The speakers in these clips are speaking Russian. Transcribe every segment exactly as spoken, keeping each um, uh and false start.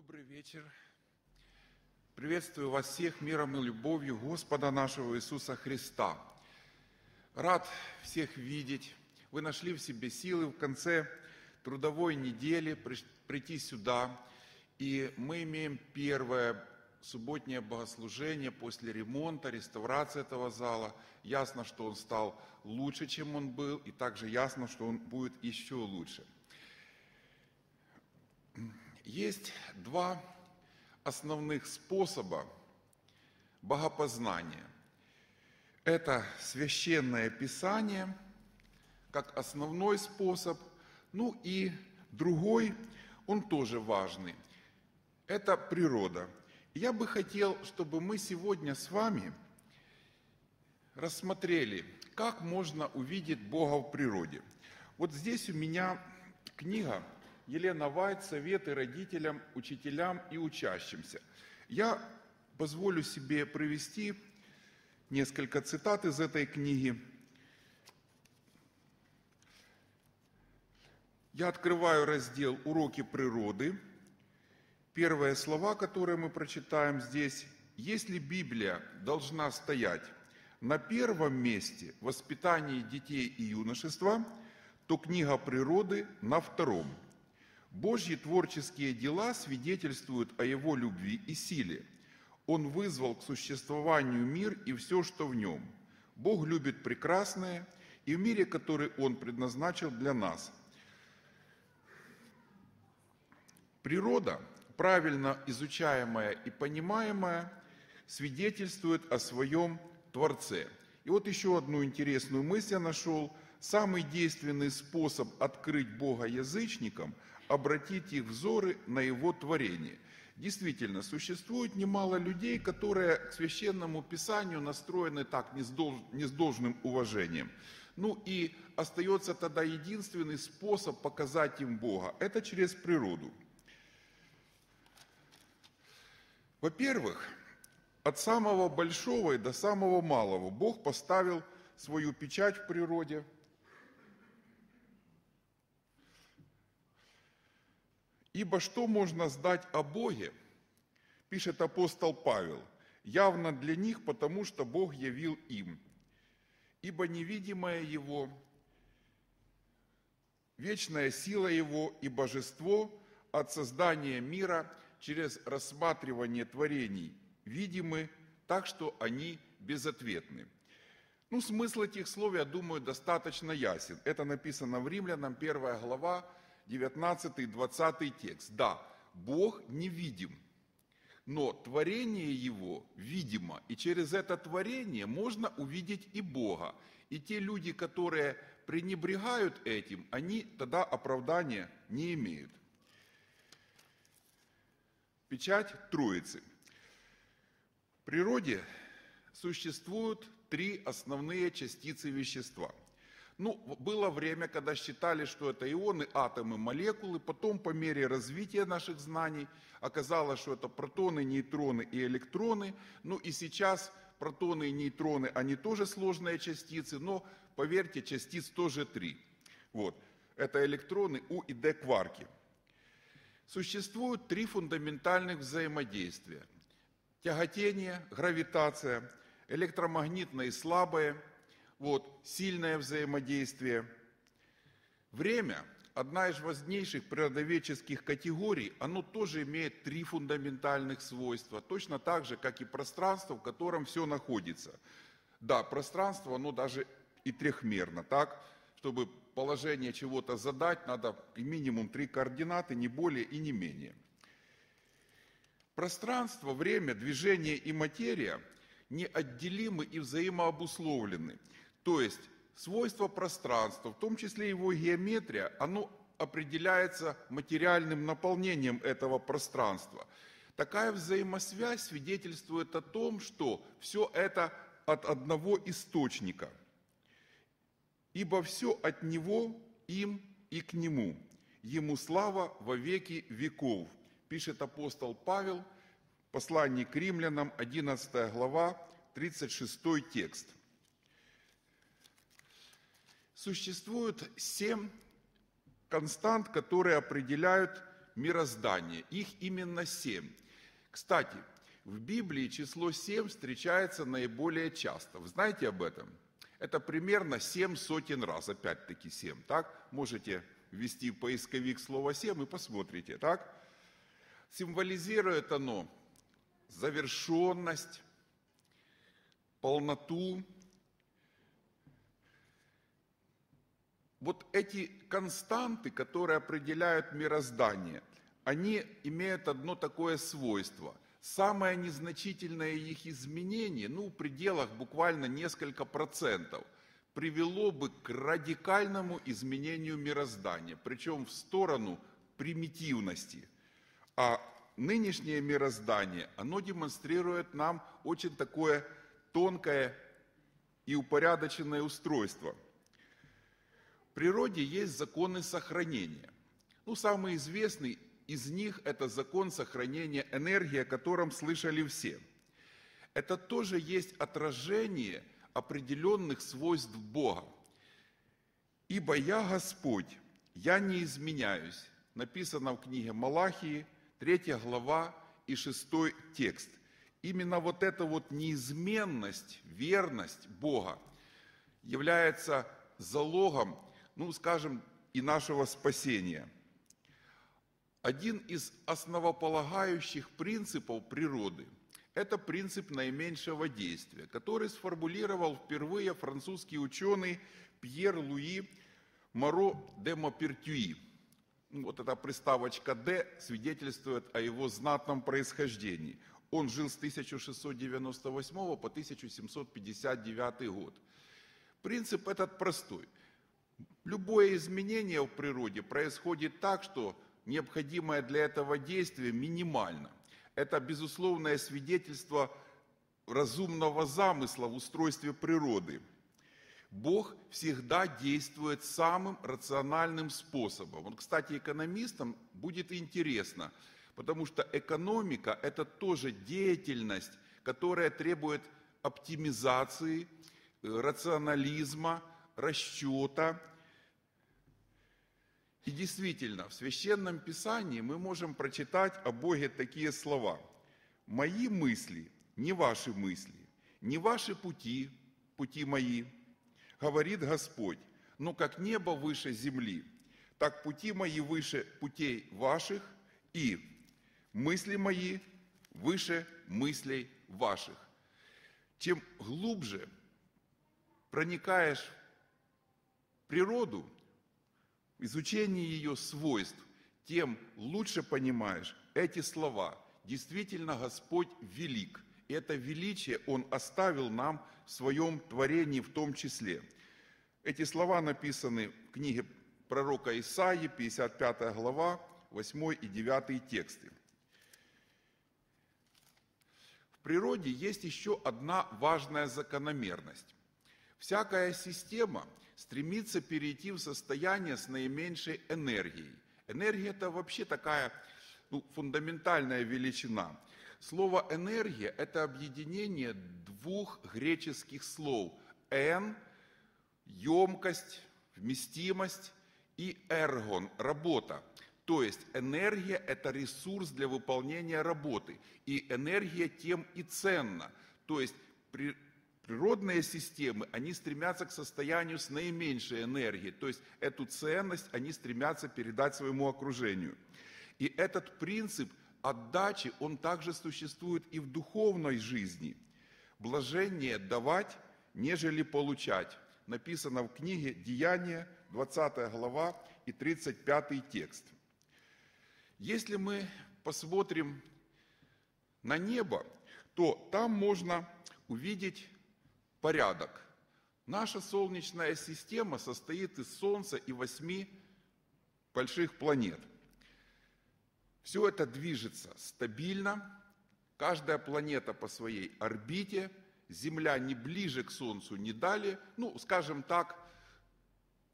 Добрый вечер. Приветствую вас всех миром и любовью Господа нашего Иисуса Христа. Рад всех видеть. Вы нашли в себе силы в конце трудовой недели прийти сюда. И мы имеем первое субботнее богослужение после ремонта, реставрации этого зала. Ясно, что он стал лучше, чем он был, и также ясно, что он будет еще лучше. Есть два основных способа богопознания. Это Священное Писание, как основной способ, ну и другой, он тоже важный. Это природа. Я бы хотел, чтобы мы сегодня с вами рассмотрели, как можно увидеть Бога в природе. Вот здесь у меня книга Елена Вайт «Советы родителям, учителям и учащимся». Я позволю себе привести несколько цитат из этой книги. Я открываю раздел «Уроки природы». Первые слова, которые мы прочитаем здесь. «Если Библия должна стоять на первом месте в воспитании детей и юношества, то книга природы на втором. Божьи творческие дела свидетельствуют о Его любви и силе. Он вызвал к существованию мир и все, что в нем. Бог любит прекрасное и в мире, который Он предназначил для нас». Природа, правильно изучаемая и понимаемая, свидетельствует о своем Творце. И вот еще одну интересную мысль я нашел. Самый действенный способ открыть Бога язычникам – обратить их взоры на Его творение. Действительно, существует немало людей, которые к Священному Писанию настроены так, не с, долж... не с должным уважением. Ну и остается тогда единственный способ показать им Бога – это через природу. Во-первых, от самого большого и до самого малого Бог поставил свою печать в природе. «Ибо что можно знать о Боге, – пишет апостол Павел, – явно для них, потому что Бог явил им. Ибо невидимое Его, вечная сила Его и Божество от создания мира через рассматривание творений видимы, так что они безответны». Ну, смысл этих слов, я думаю, достаточно ясен. Это написано в Римлянам, первая глава, девятнадцатый-двадцатый текст. Да, Бог невидим, но творение Его видимо, и через это творение можно увидеть и Бога. И те люди, которые пренебрегают этим, они тогда оправдания не имеют. Печать Троицы. В природе существуют три основные частицы вещества. Ну, было время, когда считали, что это ионы, атомы, молекулы. Потом, по мере развития наших знаний, оказалось, что это протоны, нейтроны и электроны. Ну и сейчас протоны и нейтроны, они тоже сложные частицы, но, поверьте, частиц тоже три. Вот. Это электроны, У и Д кварки. Существуют три фундаментальных взаимодействия. Тяготение, гравитация, электромагнитное и слабое. Вот, сильное взаимодействие. Время, одна из важнейших природоведческих категорий, оно тоже имеет три фундаментальных свойства, точно так же, как и пространство, в котором все находится. Да, пространство, оно даже и трехмерно, так? Чтобы положение чего-то задать, надо минимум три координаты, не более и не менее. Пространство, время, движение и материя неотделимы и взаимообусловлены. То есть свойство пространства, в том числе его геометрия, оно определяется материальным наполнением этого пространства. Такая взаимосвязь свидетельствует о том, что все это от одного источника, ибо все от Него, им и к Нему. Ему слава во веки веков, пишет апостол Павел, послание к Римлянам, одиннадцатая глава, тридцать шестой текст. Существует семь констант, которые определяют мироздания. Их именно семь. Кстати, в Библии число семь встречается наиболее часто. Вы знаете об этом? Это примерно семь сотен раз, опять-таки семь, так? Можете ввести в поисковик слово семь и посмотрите, так? Символизирует оно завершенность, полноту. Вот эти константы, которые определяют мироздание, они имеют одно такое свойство. Самое незначительное их изменение, ну, в пределах буквально несколько процентов, привело бы к радикальному изменению мироздания, причем в сторону примитивности. А нынешнее мироздание, оно демонстрирует нам очень такое тонкое и упорядоченное устройство. В природе есть законы сохранения. Ну, самый известный из них – это закон сохранения энергии, о котором слышали все. Это тоже есть отражение определенных свойств Бога. «Ибо я Господь, я не изменяюсь», написано в книге Малахии, третья глава и шестой текст. Именно вот эта вот неизменность, верность Бога является залогом, ну, скажем, и нашего спасения. Один из основополагающих принципов природы – это принцип наименьшего действия, который сформулировал впервые французский ученый Пьер Луи Моро де Мопертюи. Вот эта приставочка «Д» свидетельствует о его знатном происхождении. Он жил с тысяча шестьсот девяносто восьмого по тысяча семьсот пятьдесят девятый год. Принцип этот простой. Любое изменение в природе происходит так, что необходимое для этого действие минимально. Это безусловное свидетельство разумного замысла в устройстве природы. Бог всегда действует самым рациональным способом. Вот, кстати, экономистам будет интересно, потому что экономика – это тоже деятельность, которая требует оптимизации, рационализма, расчета. И действительно, в Священном Писании мы можем прочитать о Боге такие слова. «Мои мысли, не ваши мысли, не ваши пути, пути мои, говорит Господь, но как небо выше земли, так пути мои выше путей ваших, и мысли мои выше мыслей ваших». Чем глубже проникаешь в природу, изучение ее свойств, тем лучше понимаешь эти слова. Действительно, Господь велик. И это величие Он оставил нам в Своем творении в том числе. Эти слова написаны в книге пророка Исаии, пятьдесят пятая глава, восьмой и девятый тексты. В природе есть еще одна важная закономерность. Всякая система стремится перейти в состояние с наименьшей энергией. Энергия – это вообще такая, ну, фундаментальная величина. Слово «энергия» – это объединение двух греческих слов – «эн» – емкость, вместимость, и «эргон» – работа. То есть энергия – это ресурс для выполнения работы, и энергия тем и ценна. То есть при природные системы, они стремятся к состоянию с наименьшей энергией, то есть эту ценность они стремятся передать своему окружению. И этот принцип отдачи, он также существует и в духовной жизни. «Блаженнее давать, нежели получать», написано в книге «Деяния», двадцатая глава и тридцать пятый текст. Если мы посмотрим на небо, то там можно увидеть порядок. Наша Солнечная система состоит из Солнца и восьми больших планет. Все это движется стабильно, каждая планета по своей орбите, Земля не ближе к Солнцу, не далее, ну, скажем так,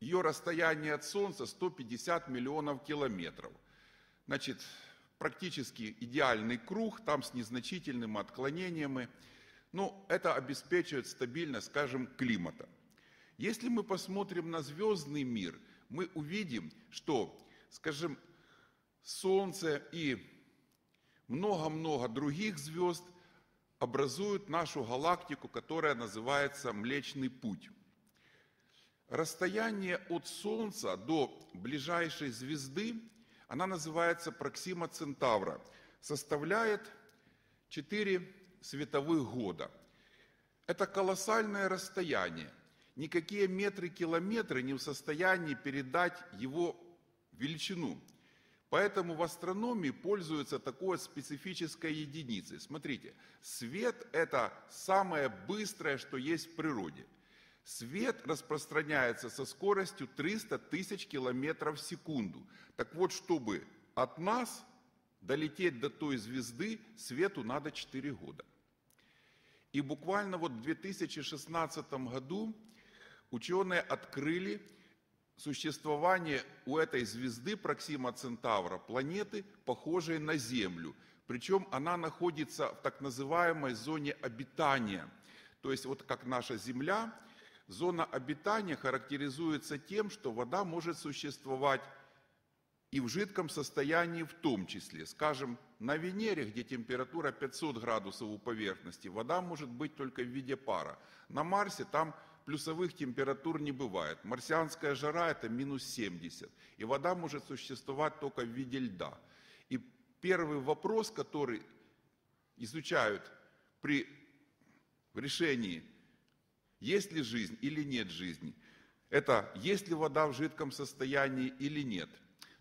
ее расстояние от Солнца сто пятьдесят миллионов километров. Значит, практически идеальный круг, там с незначительными отклонениями. Но это обеспечивает стабильность, скажем, климата. Если мы посмотрим на звездный мир, мы увидим, что, скажем, Солнце и много-много других звезд образуют нашу галактику, которая называется Млечный Путь. Расстояние от Солнца до ближайшей звезды, она называется Проксима Центавра, составляет четыре световых года. Это колоссальное расстояние. Никакие метры-километры не в состоянии передать его величину. Поэтому в астрономии пользуется такой специфической единицей. Смотрите, свет – это самое быстрое, что есть в природе. Свет распространяется со скоростью триста тысяч километров в секунду. Так вот, чтобы от нас долететь до той звезды, свету надо четыре года. И буквально вот в две тысячи шестнадцатом году ученые открыли существование у этой звезды Проксима Центавра, планеты, похожей на Землю. Причем она находится в так называемой зоне обитания. То есть вот как наша Земля, зона обитания характеризуется тем, что вода может существовать и в жидком состоянии в том числе. Скажем, на Венере, где температура пятьсот градусов у поверхности, вода может быть только в виде пара. На Марсе там плюсовых температур не бывает. Марсианская жара – это минус семьдесят. И вода может существовать только в виде льда. И первый вопрос, который изучают при решении, есть ли жизнь или нет жизни, это есть ли вода в жидком состоянии или нет.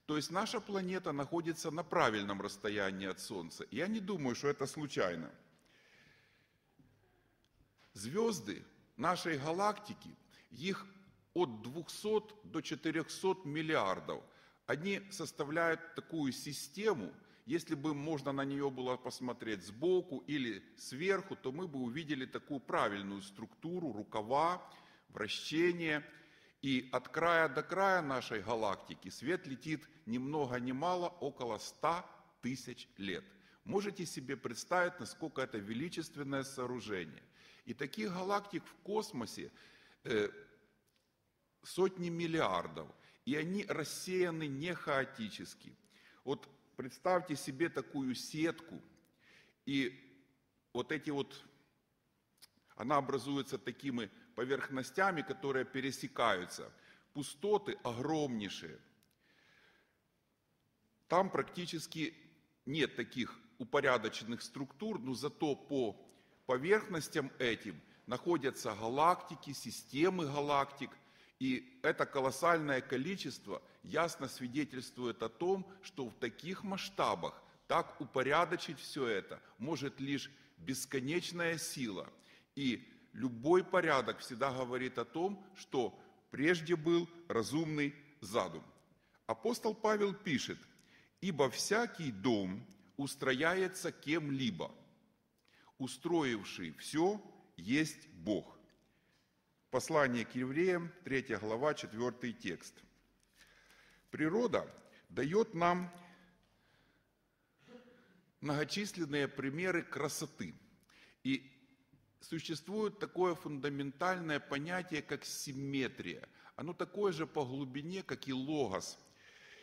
То есть наша планета находится на правильном расстоянии от Солнца. Я не думаю, что это случайно. Звезды нашей галактики, их от двухсот до четырехсот миллиардов. Они составляют такую систему, если бы можно на нее было посмотреть сбоку или сверху, то мы бы увидели такую правильную структуру, рукава, вращение. И от края до края нашей галактики свет летит ни много ни мало, около ста тысяч лет. Можете себе представить, насколько это величественное сооружение. И таких галактик в космосе э, сотни миллиардов. И они рассеяны не хаотически. Вот представьте себе такую сетку. И вот эти вот... Она образуется такими поверхностями, которые пересекаются. Пустоты огромнейшие. Там практически нет таких упорядоченных структур, но зато по поверхностям этим находятся галактики, системы галактик. И это колоссальное количество ясно свидетельствует о том, что в таких масштабах так упорядочить все это может лишь бесконечная сила. И любой порядок всегда говорит о том, что прежде был разумный задум. Апостол Павел пишет: «Ибо всякий дом устрояется кем-либо, устроивший все есть Бог». Послание к Евреям, третья глава, четвёртый текст. Природа дает нам многочисленные примеры красоты. И существует такое фундаментальное понятие, как симметрия. Оно такое же по глубине, как и логос.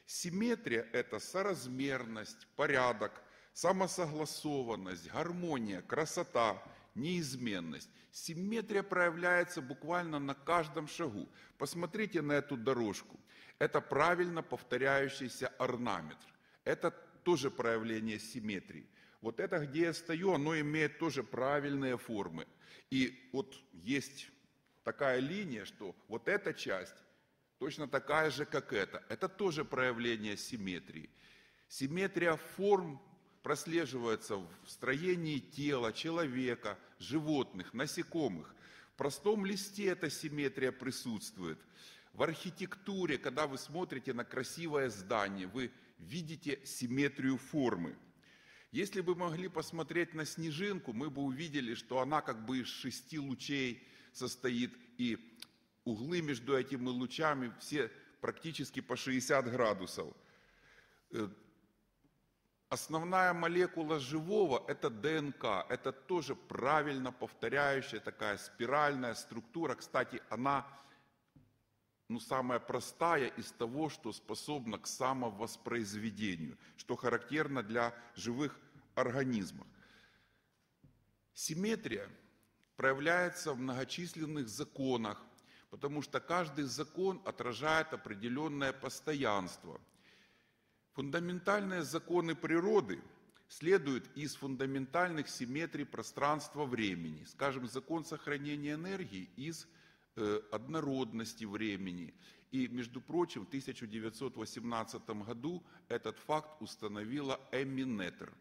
Симметрия – это соразмерность, порядок, самосогласованность, гармония, красота, неизменность. Симметрия проявляется буквально на каждом шагу. Посмотрите на эту дорожку. Это правильно повторяющийся орнаметр. Это тоже проявление симметрии. Вот это, где я стою, оно имеет тоже правильные формы. И вот есть такая линия, что вот эта часть точно такая же, как эта. Это тоже проявление симметрии. Симметрия форм прослеживается в строении тела, человека, животных, насекомых. В простом листе эта симметрия присутствует. В архитектуре, когда вы смотрите на красивое здание, вы видите симметрию формы. Если бы могли посмотреть на снежинку, мы бы увидели, что она как бы из шести лучей состоит, и углы между этими лучами все практически по шестьдесят градусов. Основная молекула живого – это ДНК, это тоже правильно повторяющая такая спиральная структура. Кстати, она ну, самая простая из того, что способна к самовоспроизведению, что характерно для живых организмов. Симметрия проявляется в многочисленных законах, потому что каждый закон отражает определенное постоянство. Фундаментальные законы природы следуют из фундаментальных симметрий пространства-времени. Скажем, закон сохранения энергии из э, однородности времени. И, между прочим, в тысяча девятьсот восемнадцатом году этот факт установила Эмми Нетер.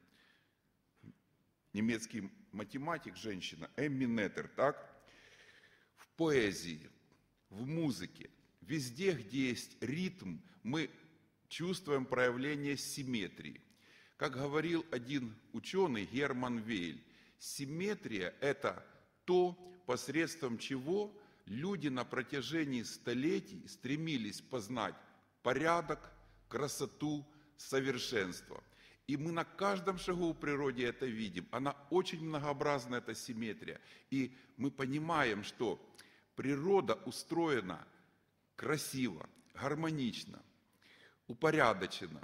Немецкий математик, женщина, Эмми Нетер, так? В поэзии, в музыке, везде, где есть ритм, мы чувствуем проявление симметрии. Как говорил один ученый, Герман Вейль, симметрия – это то, посредством чего люди на протяжении столетий стремились познать порядок, красоту, совершенство. И мы на каждом шагу в природе это видим. Она очень многообразна, эта симметрия. И мы понимаем, что природа устроена красиво, гармонично, упорядочена.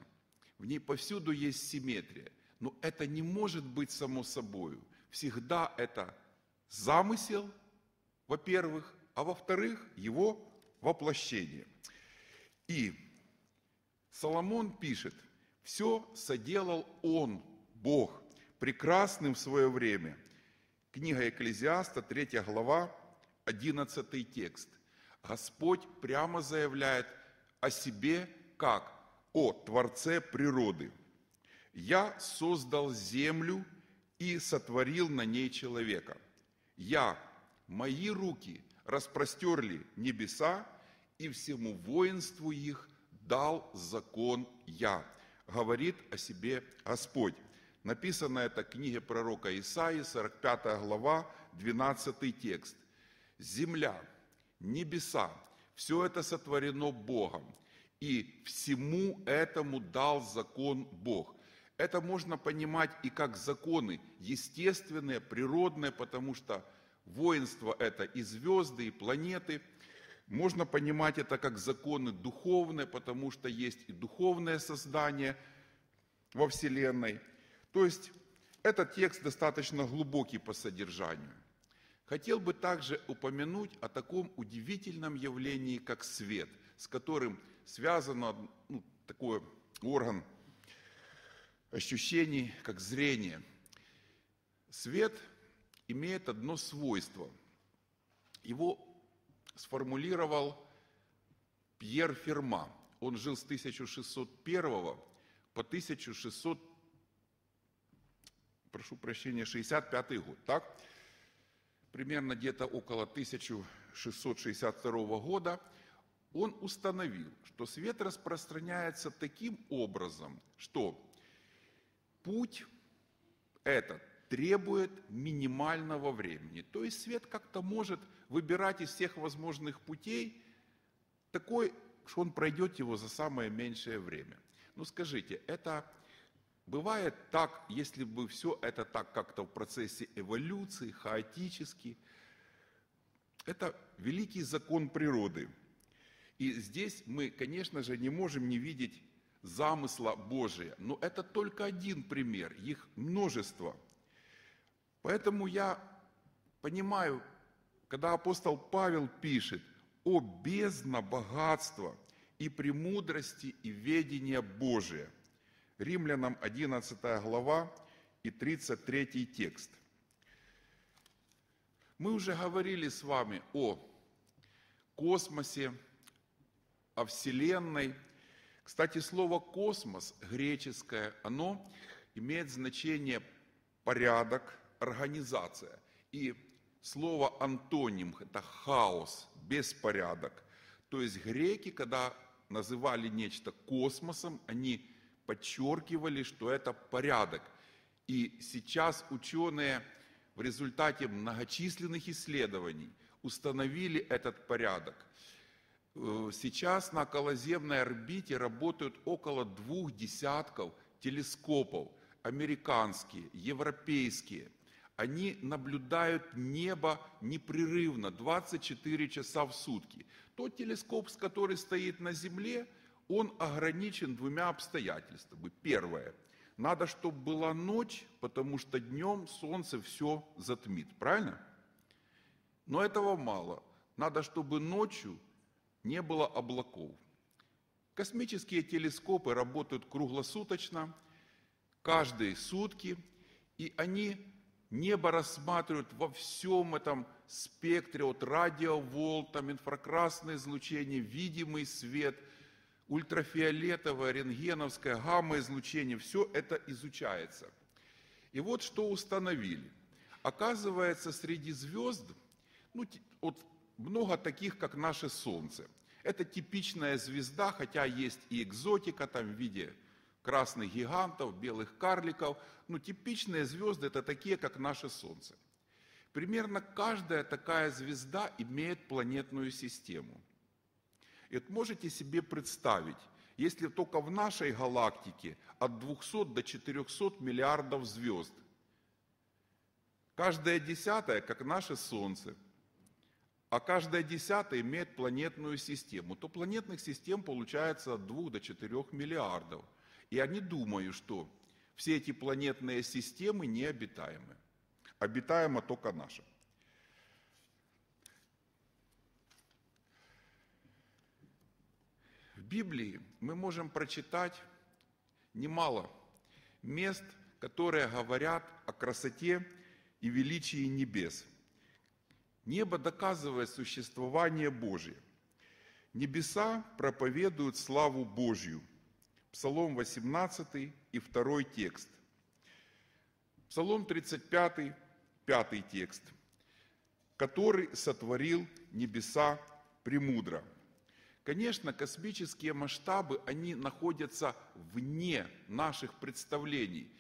В ней повсюду есть симметрия. Но это не может быть само собою. Всегда это замысел, во-первых, а во-вторых, его воплощение. И Соломон пишет: «Все соделал Он, Бог, прекрасным в свое время». Книга Экклезиаста, третья глава, одиннадцатый текст. Господь прямо заявляет о себе как о Творце природы. «Я создал землю и сотворил на ней человека. Я, мои руки распростерли небеса, и всему воинству их дал закон я», говорит о себе Господь. Написано это в книге пророка Исаии, сорок пятая глава, двенадцатый текст. Земля, небеса, все это сотворено Богом, и всему этому дал закон Бог. Это можно понимать и как законы естественные, природные, потому что воинство это и звезды, и планеты. Можно понимать это как законы духовные, потому что есть и духовное создание во Вселенной. То есть этот текст достаточно глубокий по содержанию. Хотел бы также упомянуть о таком удивительном явлении, как свет, с которым связан, ну, такой орган ощущений, как зрение. Свет имеет одно свойство. Его сформулировал Пьер Ферма. Он жил с тысяча шестьсот первого по тысяча шестьсот, прошу прощения, шестьдесят пятый год, так? Примерно где-то около тысяча шестьсот шестьдесят второго года он установил, что свет распространяется таким образом, что путь этот требует минимального времени. То есть свет как-то может выбирать из всех возможных путей такой, что он пройдет его за самое меньшее время. Ну скажите, это бывает так, если бы все это так как-то в процессе эволюции, хаотически? Это великий закон природы. И здесь мы, конечно же, не можем не видеть замысла Божия. Но это только один пример, их множество. Поэтому я понимаю, когда апостол Павел пишет: «О бездна богатства и премудрости и ведения Божия». Римлянам одиннадцатая глава и тридцать третий текст. Мы уже говорили с вами о космосе, о Вселенной. Кстати, слово «космос» греческое, оно имеет значение «порядок», «организация». И слово антоним – это хаос, беспорядок. То есть греки, когда называли нечто космосом, они подчеркивали, что это порядок. И сейчас ученые в результате многочисленных исследований установили этот порядок. Сейчас на околоземной орбите работают около двух десятков телескопов, американские, европейские. они наблюдают небо непрерывно, двадцать четыре часа в сутки. Тот телескоп, который стоит на Земле, он ограничен двумя обстоятельствами. Первое. Надо, чтобы была ночь, потому что днем солнце все затмит. Правильно? Но этого мало. Надо, чтобы ночью не было облаков. Космические телескопы работают круглосуточно, каждые сутки, и они небо рассматривают во всем этом спектре, от радиоволн, там инфракрасное излучение, видимый свет, ультрафиолетовое, рентгеновское, гамма-излучение, все это изучается. И вот что установили. Оказывается, среди звезд, ну, вот много таких, как наше Солнце. Это типичная звезда, хотя есть и экзотика там в виде красных гигантов, белых карликов. Но типичные звезды – это такие, как наше Солнце. Примерно каждая такая звезда имеет планетную систему. И вот можете себе представить, если только в нашей галактике от двухсот до четырёхсот миллиардов звезд, каждая десятая, как наше Солнце, а каждая десятая имеет планетную систему, то планетных систем получается от двух до четырёх миллиардов. И они думают, что все эти планетные системы необитаемы. Обитаема только наша. В Библии мы можем прочитать немало мест, которые говорят о красоте и величии небес. Небо доказывает существование Божие. Небеса проповедуют славу Божью. Псалом восемнадцатый и второй текст. Псалом тридцать пятый, пятый текст. Который сотворил небеса премудро. Конечно, космические масштабы, они находятся вне наших представлений.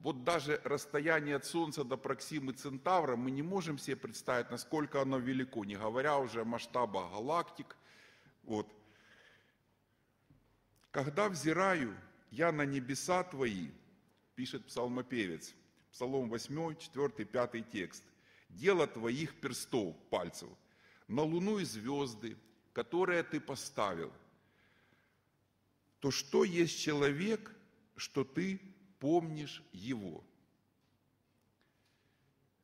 Вот даже расстояние от Солнца до Проксимы Центавра мы не можем себе представить, насколько оно велико, не говоря уже о масштабах галактик. Вот. «Когда взираю я на небеса твои», пишет псалмопевец, Псалом восьмой, четвёртый, пятый текст, «дело твоих перстов, пальцев, на луну и звезды, которые ты поставил, то что есть человек, что ты помнишь его».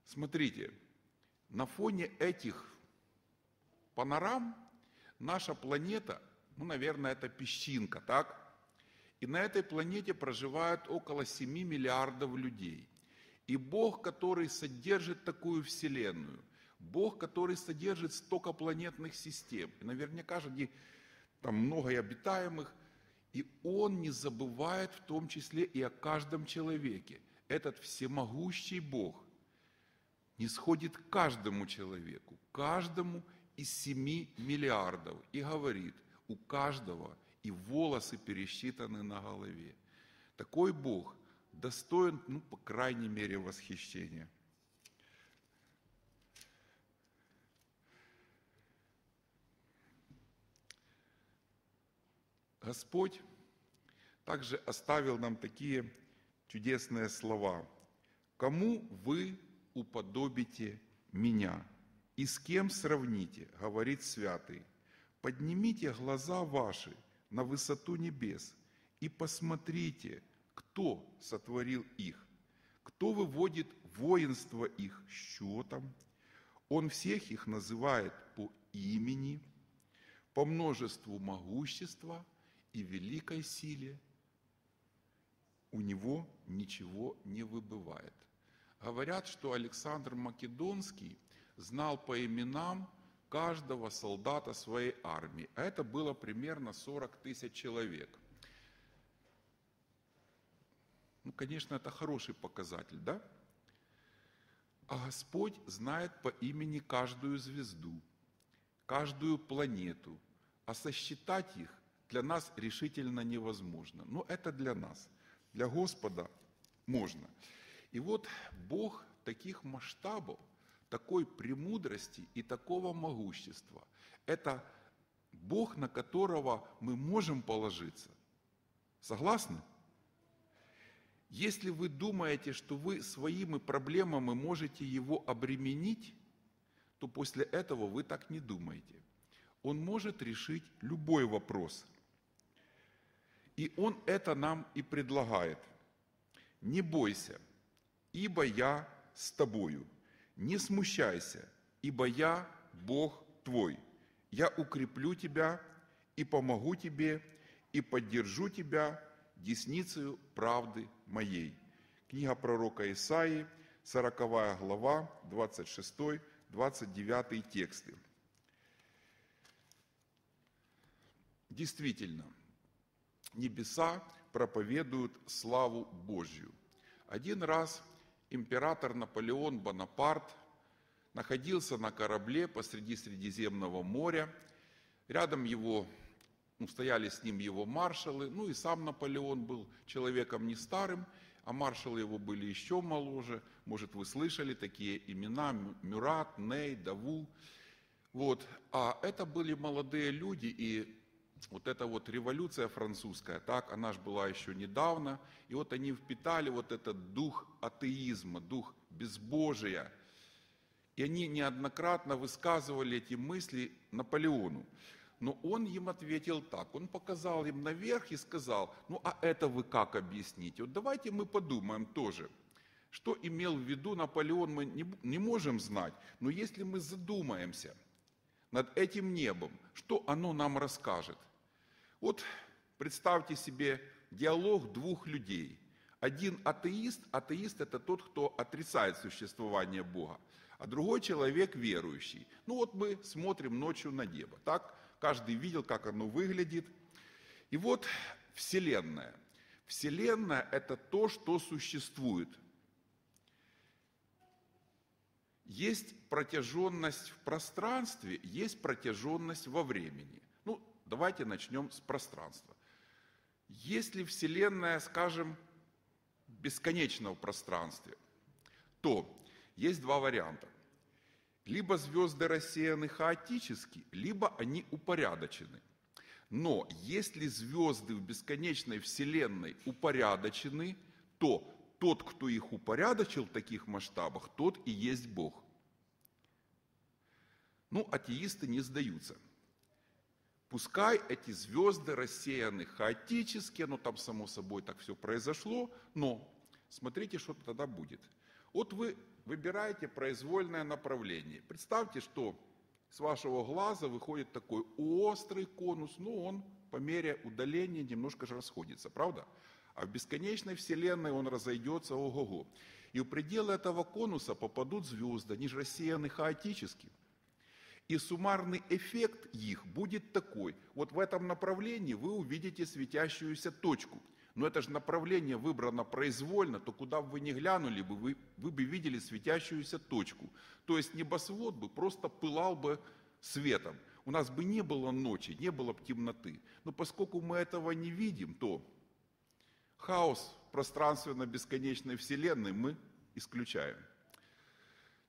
Смотрите, на фоне этих панорам наша планета, ну, наверное, это песчинка, так? И на этой планете проживают около семи миллиардов людей. И Бог, который содержит такую Вселенную, Бог, который содержит столько планетных систем, и наверняка же там много и обитаемых, и Он не забывает в том числе и о каждом человеке. Этот всемогущий Бог нисходит к каждому человеку, каждому из семи миллиардов, и говорит, у каждого и волосы пересчитаны на голове. Такой Бог достоин, ну, по крайней мере, восхищения. Господь также оставил нам такие чудесные слова. «Кому вы уподобите меня? И с кем сравните?» – говорит Святый. «Поднимите глаза ваши на высоту небес и посмотрите, кто сотворил их, кто выводит воинство их счетом. Он всех их называет по имени, по множеству могущества, и великой силе у него ничего не выбывает». Говорят, что Александр Македонский знал по именам каждого солдата своей армии. А это было примерно сорок тысяч человек. Ну, конечно, это хороший показатель, да? А Господь знает по имени каждую звезду, каждую планету, а сосчитать их для нас решительно невозможно. Но это для нас, для Господа можно. И вот Бог таких масштабов, такой премудрости и такого могущества. Это Бог, на которого мы можем положиться. Согласны? Если вы думаете, что вы своими проблемами можете его обременить, то после этого вы так не думаете. Он может решить любой вопрос. И он это нам и предлагает. «Не бойся, ибо я с тобою. Не смущайся, ибо я Бог твой. Я укреплю тебя и помогу тебе, и поддержу тебя десницею правды моей». Книга пророка Исаии, сороковая глава, двадцать шестой, двадцать девятый тексты. Действительно, небеса проповедуют славу Божью. Один раз император Наполеон Бонапарт находился на корабле посреди Средиземного моря. Рядом его, ну, стояли с ним его маршалы. Ну и сам Наполеон был человеком не старым, а маршалы его были еще моложе. Может, вы слышали такие имена: Мюрат, Ней, Даву. Вот. А это были молодые люди, и вот эта вот революция французская, так, она же была еще недавно, и вот они впитали вот этот дух атеизма, дух безбожия. И они неоднократно высказывали эти мысли Наполеону. Но он им ответил так, он показал им наверх и сказал: ну а это вы как объясните? Вот давайте мы подумаем тоже, что имел в виду Наполеон, мы не, не можем знать, но если мы задумаемся над этим небом, что оно нам расскажет? Вот представьте себе диалог двух людей. Один атеист, атеист – это тот, кто отрицает существование Бога, а другой человек верующий. Ну вот мы смотрим ночью на небо, так? Каждый видел, как оно выглядит. И вот Вселенная. Вселенная – это то, что существует. Есть протяженность в пространстве, есть протяженность во времени. Ну, давайте начнем с пространства. Если Вселенная, скажем, бесконечна в пространстве, то есть два варианта. Либо звезды рассеяны хаотически, либо они упорядочены. Но если звезды в бесконечной Вселенной упорядочены, то тот, кто их упорядочил в таких масштабах, тот и есть Бог. Ну, атеисты не сдаются. Пускай эти звезды рассеяны хаотически, оно там само собой так все произошло, но смотрите, что тогда будет. Вот вы выбираете произвольное направление. Представьте, что с вашего глаза выходит такой острый конус, но он по мере удаления немножко же расходится, правда? А в бесконечной Вселенной он разойдется, ого-го. И в пределы этого конуса попадут звезды, они же рассеяны хаотически. И суммарный эффект их будет такой. Вот в этом направлении вы увидите светящуюся точку. Но это же направление выбрано произвольно, то куда бы вы ни глянули, бы, вы, вы бы видели светящуюся точку. То есть небосвод бы просто пылал бы светом. У нас бы не было ночи, не было бы темноты. Но поскольку мы этого не видим, то хаос пространственно-бесконечной Вселенной мы исключаем.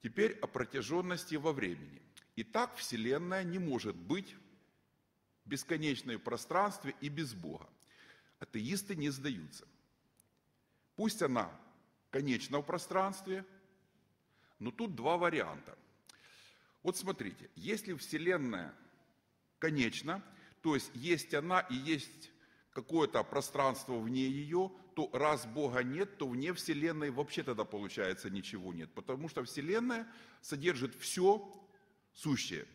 Теперь о протяженности во времени. Итак, Вселенная не может быть бесконечной в пространстве и без Бога. Атеисты не сдаются. Пусть она конечна в пространстве, но тут два варианта. Вот смотрите, если Вселенная конечна, то есть есть она и есть какое-то пространство вне ее, то раз Бога нет, то вне Вселенной вообще тогда получается ничего нет, потому что Вселенная содержит все сущее.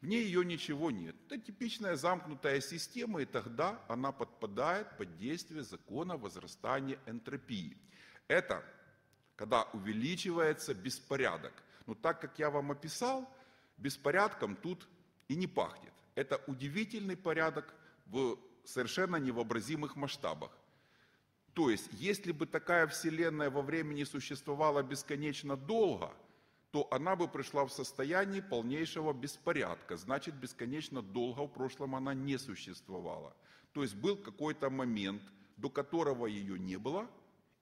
В ней ее ничего нет. Это типичная замкнутая система, и тогда она подпадает под действие закона возрастания энтропии. Это когда увеличивается беспорядок. Но так как я вам описал, беспорядком тут и не пахнет. Это удивительный порядок в совершенно невообразимых масштабах. То есть, если бы такая Вселенная во времени существовала бесконечно долго, то она бы пришла в состояние полнейшего беспорядка. Значит, бесконечно долго в прошлом она не существовала. То есть был какой-то момент, до которого ее не было,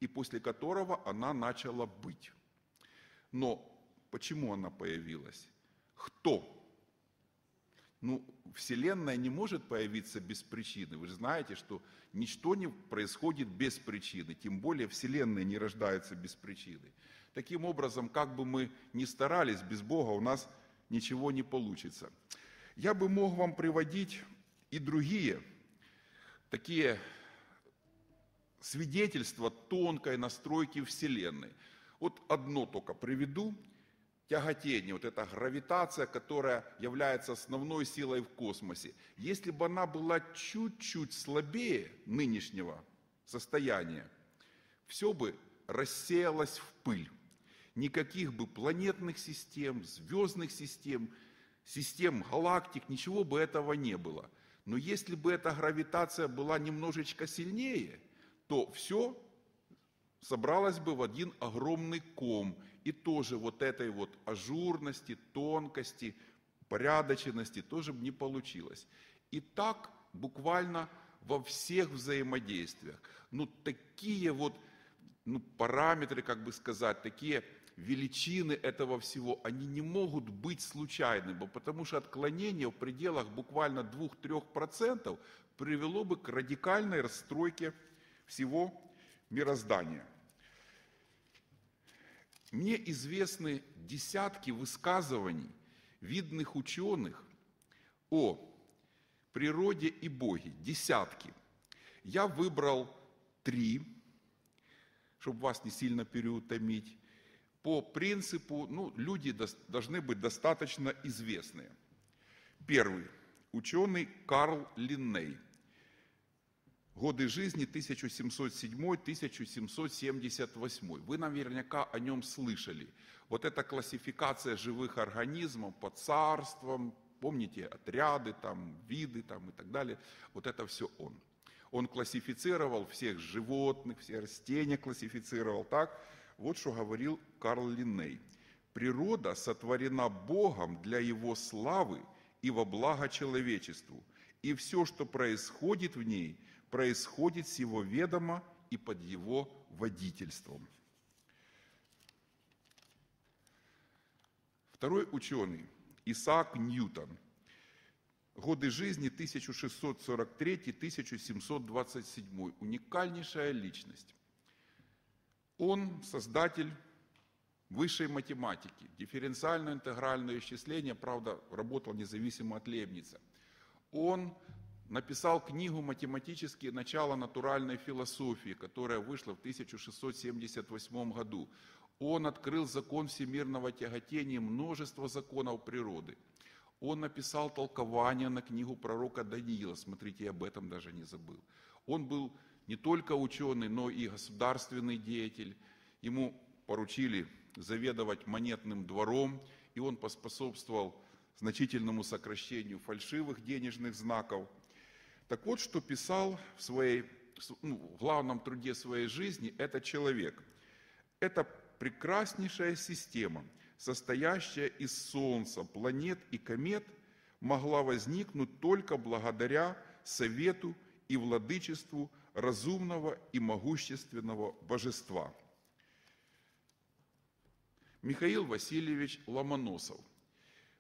и после которого она начала быть. Но почему она появилась? Кто? Ну, Вселенная не может появиться без причины. Вы же знаете, что ничто не происходит без причины, тем более Вселенная не рождается без причины. Таким образом, как бы мы ни старались, без Бога у нас ничего не получится. Я бы мог вам приводить и другие такие свидетельства тонкой настройки Вселенной. Вот одно только приведу. Тяготение, вот эта гравитация, которая является основной силой в космосе. Если бы она была чуть-чуть слабее нынешнего состояния, все бы рассеялось в пыль. Никаких бы планетных систем, звездных систем, систем галактик, ничего бы этого не было. Но если бы эта гравитация была немножечко сильнее, то все собралось бы в один огромный ком. И тоже вот этой вот ажурности, тонкости, порядочности тоже бы не получилось. И так буквально во всех взаимодействиях. Ну, такие вот ну, параметры, как бы сказать, такие величины этого всего, они не могут быть случайными, потому что отклонение в пределах буквально двух-трёх процентов привело бы к радикальной расстройке всего мироздания. Мне известны десятки высказываний видных ученых о природе и Боге. Десятки. Я выбрал три, чтобы вас не сильно переутомить. По принципу, ну, люди должны быть достаточно известные. Первый. Ученый Карл Линней. Годы жизни тысяча семьсот седьмой — тысяча семьсот семьдесят восьмой. Вы наверняка о нем слышали. Вот эта классификация живых организмов по царствам, помните, отряды, там, виды там, и так далее. Вот это все он. Он классифицировал всех животных, все растения классифицировал так. Вот что говорил Карл Линней. «Природа сотворена Богом для его славы и во благо человечеству, и все, что происходит в ней, происходит с его ведома и под его водительством». Второй ученый Исаак Ньютон. Годы жизни тысяча шестьсот сорок третий — тысяча семьсот двадцать седьмой. Уникальнейшая личность. Он создатель высшей математики, дифференциально-интегральное исчисление, правда, работал независимо от Лейбница. Он написал книгу «Математические начала натуральной философии», которая вышла в тысяча шестьсот семьдесят восьмом году. Он открыл закон всемирного тяготения, множество законов природы. Он написал толкование на книгу пророка Даниила. Смотрите, я об этом даже не забыл. Он был не только ученый, но и государственный деятель. Ему поручили заведовать монетным двором, и он поспособствовал значительному сокращению фальшивых денежных знаков. Так вот, что писал в, своей, ну, в главном труде своей жизни этот человек. Это прекраснейшая система, состоящая из Солнца, планет и комет, могла возникнуть только благодаря совету и владычеству разумного и могущественного божества. Михаил Васильевич Ломоносов.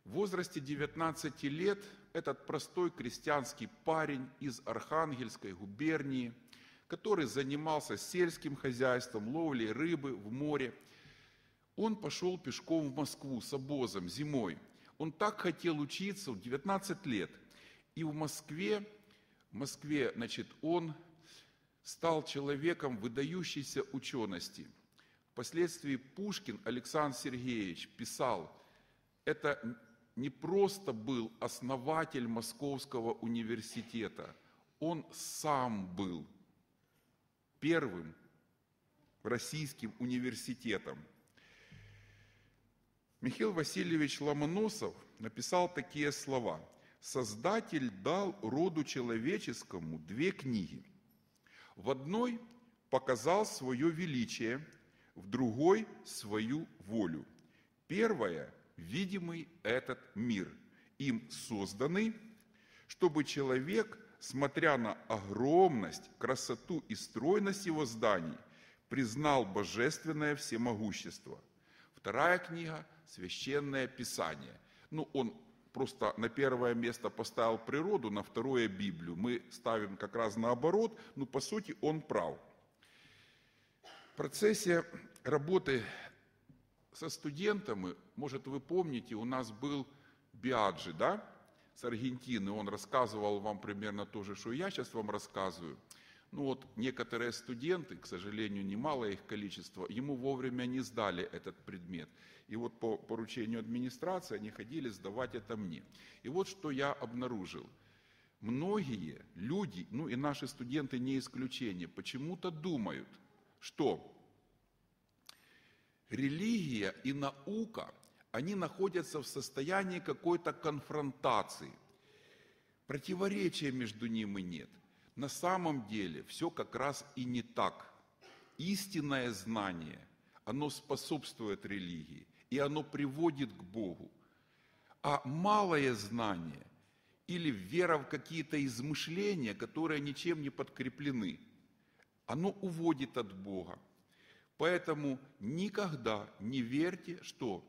В возрасте девятнадцати лет этот простой крестьянский парень из Архангельской губернии, который занимался сельским хозяйством, ловлей рыбы в море, он пошел пешком в Москву с обозом зимой. Он так хотел учиться в девятнадцать лет. И в Москве, в Москве значит, он стал человеком выдающейся учености. Впоследствии Пушкин Александр Сергеевич писал, это не просто был основатель Московского университета, он сам был первым российским университетом. Михаил Васильевич Ломоносов написал такие слова. «Создатель дал роду человеческому две книги. В одной показал свое величие, в другой свою волю. Первая – видимый этот мир, им созданный, чтобы человек, смотря на огромность, красоту и стройность его зданий, признал божественное всемогущество. Вторая книга – Священное Писание». Ну, он просто на первое место поставил природу, на второе Библию. Мы ставим как раз наоборот, но по сути он прав. В процессе работы со студентами, может вы помните, у нас был Биаджи, да, с Аргентины, он рассказывал вам примерно то же, что я сейчас вам рассказываю. Ну вот, некоторые студенты, к сожалению, немалое их количество, ему вовремя не сдали этот предмет. И вот по поручению администрации они ходили сдавать это мне. И вот что я обнаружил. Многие люди, ну и наши студенты не исключение, почему-то думают, что религия и наука, они находятся в состоянии какой-то конфронтации. Противоречия между ними нет. На самом деле все как раз и не так. Истинное знание, оно способствует религии, и оно приводит к Богу. А малое знание или вера в какие-то измышления, которые ничем не подкреплены, оно уводит от Бога. Поэтому никогда не верьте, что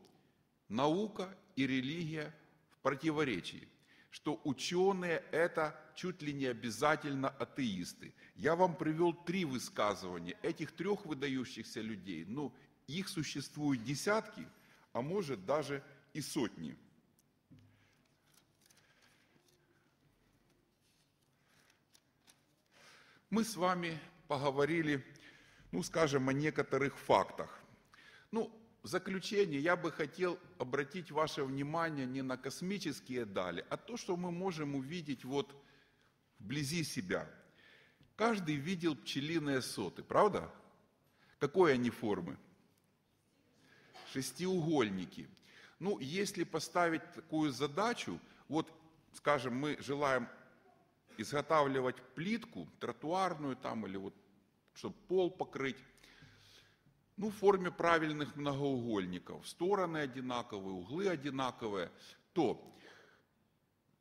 наука и религия в противоречии, что ученые – это чуть ли не обязательно атеисты. Я вам привел три высказывания этих трех выдающихся людей, но их существуют десятки, а может даже и сотни. Мы с вами поговорили, ну, скажем, о некоторых фактах. Ну, в заключение я бы хотел обратить ваше внимание не на космические дали, а то, что мы можем увидеть вот вблизи себя. Каждый видел пчелиные соты, правда? Какой они формы? Шестиугольники. Ну, если поставить такую задачу, вот, скажем, мы желаем изготавливать плитку, тротуарную там, или вот, чтобы пол покрыть, ну, в форме правильных многоугольников, стороны одинаковые, углы одинаковые, то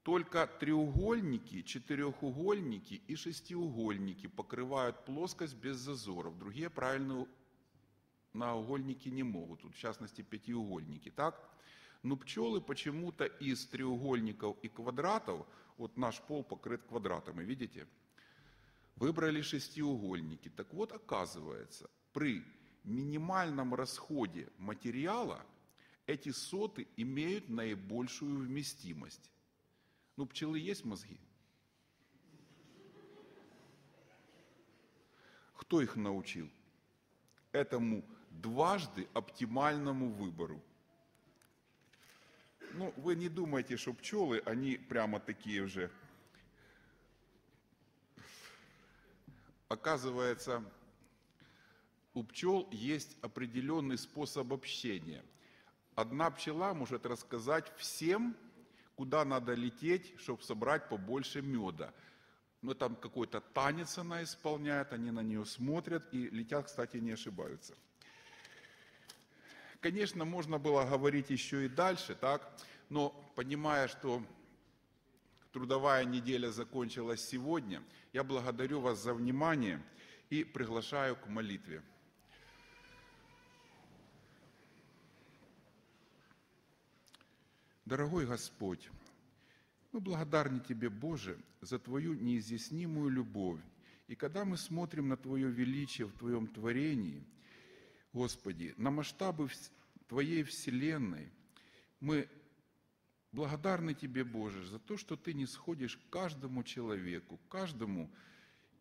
только треугольники, четырехугольники и шестиугольники покрывают плоскость без зазоров. Другие правильные многоугольники не могут, в частности пятиугольники, так? Но пчелы почему-то из треугольников и квадратов, вот наш пол покрыт квадратами, видите? Выбрали шестиугольники. Так вот, оказывается, при минимальном расходе материала эти соты имеют наибольшую вместимость. Ну, пчелы есть мозги? Кто их научил этому дважды оптимальному выбору? Ну, вы не думайте, что пчелы, они прямо такие уже. Оказывается, у пчел есть определенный способ общения. Одна пчела может рассказать всем, куда надо лететь, чтобы собрать побольше меда. Ну, там какой-то танец она исполняет, они на нее смотрят и летят, кстати, не ошибаются. Конечно, можно было говорить еще и дальше, так? Но понимая, что трудовая неделя закончилась сегодня, я благодарю вас за внимание и приглашаю к молитве. Дорогой Господь, мы благодарны Тебе, Боже, за Твою неизъяснимую любовь. И когда мы смотрим на Твое величие в Твоем творении, Господи, на масштабы Твоей вселенной, мы благодарны Тебе, Боже, за то, что Ты нисходишь к каждому человеку, каждому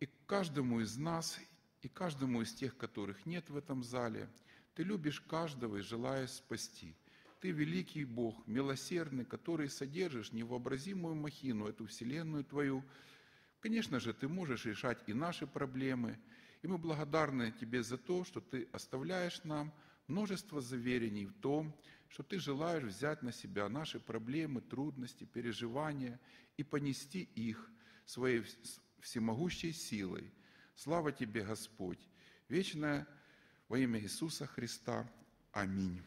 и к каждому из нас, и каждому из тех, которых нет в этом зале. Ты любишь каждого и желаешь спасти. Ты великий Бог, милосердный, который содержишь невообразимую махину, эту вселенную Твою. Конечно же, Ты можешь решать и наши проблемы. И мы благодарны Тебе за то, что Ты оставляешь нам множество заверений в том, что Ты желаешь взять на себя наши проблемы, трудности, переживания и понести их своей всемогущей силой. Слава Тебе, Господь, вечная во имя Иисуса Христа. Аминь.